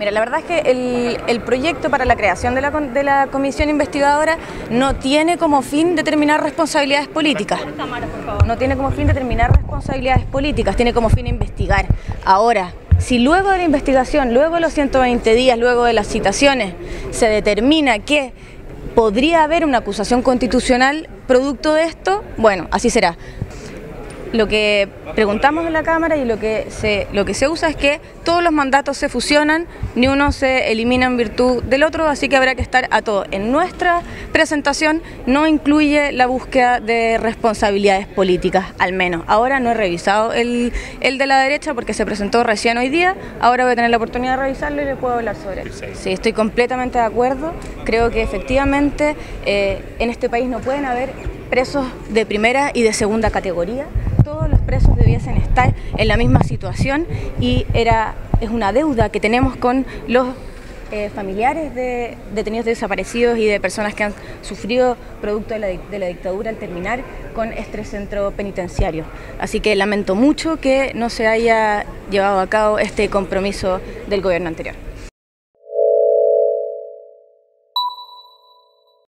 Mira, la verdad es que el proyecto para la creación de la comisión investigadora no tiene como fin determinar responsabilidades políticas. No tiene como fin determinar responsabilidades políticas, tiene como fin investigar. Ahora, si luego de la investigación, luego de los 120 días, luego de las citaciones, se determina que podría haber una acusación constitucional producto de esto, bueno, así será. Lo que preguntamos en la Cámara y lo que se usa es que todos los mandatos se fusionan, ni uno se elimina en virtud del otro, así que habrá que estar a todo. En nuestra presentación no incluye la búsqueda de responsabilidades políticas, al menos. Ahora no he revisado el de la derecha porque se presentó recién hoy día, ahora voy a tener la oportunidad de revisarlo y le puedo hablar sobre él. Sí, estoy completamente de acuerdo, creo que efectivamente en este país no pueden haber presos de primera y de segunda categoría. Todos los presos debiesen estar en la misma situación y es una deuda que tenemos con los familiares de detenidos desaparecidos y de personas que han sufrido producto de la dictadura al terminar con este centro penitenciario. Así que lamento mucho que no se haya llevado a cabo este compromiso del gobierno anterior.